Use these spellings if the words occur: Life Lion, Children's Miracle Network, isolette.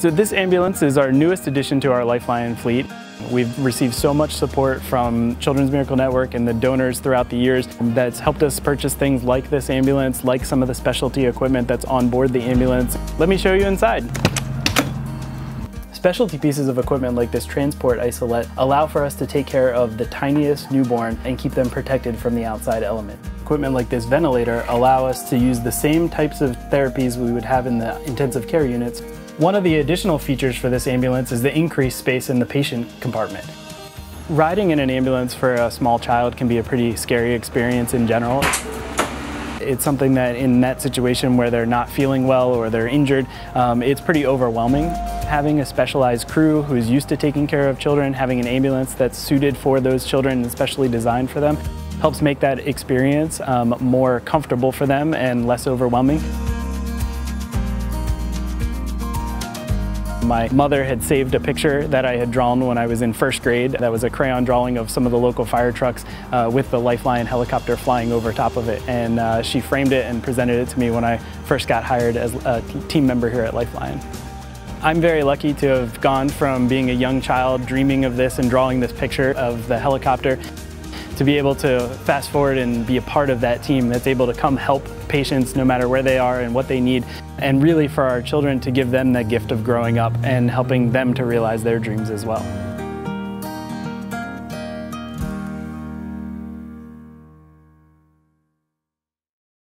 So this ambulance is our newest addition to our Life Lion fleet. We've received so much support from Children's Miracle Network and the donors throughout the years that's helped us purchase things like this ambulance, like some of the specialty equipment that's on board the ambulance. Let me show you inside. Specialty pieces of equipment like this transport isolette allow for us to take care of the tiniest newborn and keep them protected from the outside element. Equipment like this ventilator allow us to use the same types of therapies we would have in the intensive care units. One of the additional features for this ambulance is the increased space in the patient compartment. Riding in an ambulance for a small child can be a pretty scary experience in general. It's something that in that situation where they're not feeling well or they're injured, it's pretty overwhelming. Having a specialized crew who's used to taking care of children, having an ambulance that's suited for those children and specially designed for them, helps make that experience more comfortable for them and less overwhelming. My mother had saved a picture that I had drawn when I was in first grade. That was a crayon drawing of some of the local fire trucks with the Life Lion helicopter flying over top of it. And she framed it and presented it to me when I first got hired as a team member here at Life Lion. I'm very lucky to have gone from being a young child dreaming of this and drawing this picture of the helicopter to be able to fast forward and be a part of that team that's able to come help patients no matter where they are and what they need, and really for our children to give them the gift of growing up and helping them to realize their dreams as well.